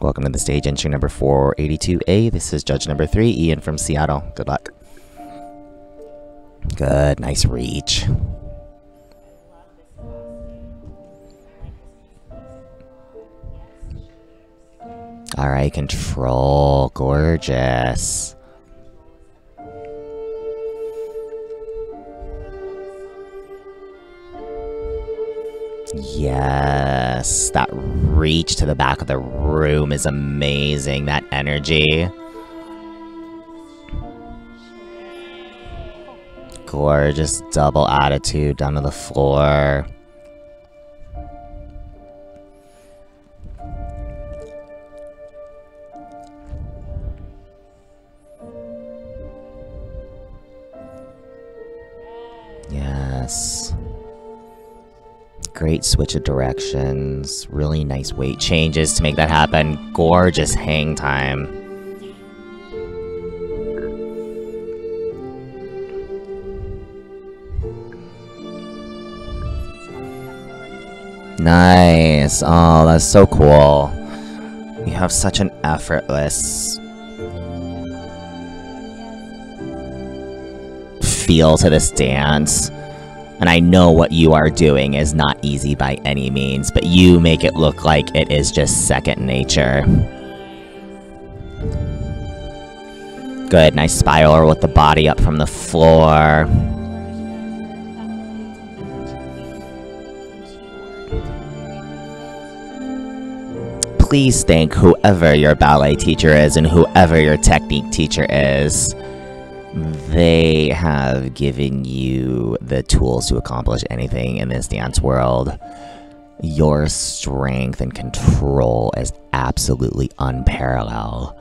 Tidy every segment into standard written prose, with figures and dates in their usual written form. Welcome to the stage, entry number 482A. This is judge number 3, Ian from Seattle. Good luck. Good, nice reach. All right, control, gorgeous. Yes, that reach to the back of the room is amazing, that energy. Gorgeous double attitude down to the floor. Yes. Great switch of directions, really nice weight changes to make that happen, gorgeous hang time. Nice, oh that's so cool. You have such an effortless feel to this dance. And I know what you are doing is not easy by any means, but you make it look like it is just second nature. Good, nice spiral with the body up from the floor. Please thank whoever your ballet teacher is and whoever your technique teacher is. They have given you the tools to accomplish anything in this dance world. Your strength and control is absolutely unparalleled.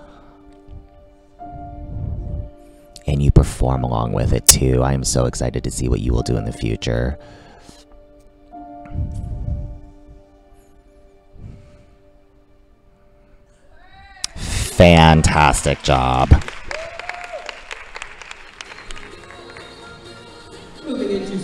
And you perform along with it too. I am so excited to see what you will do in the future. Fantastic job. Moving into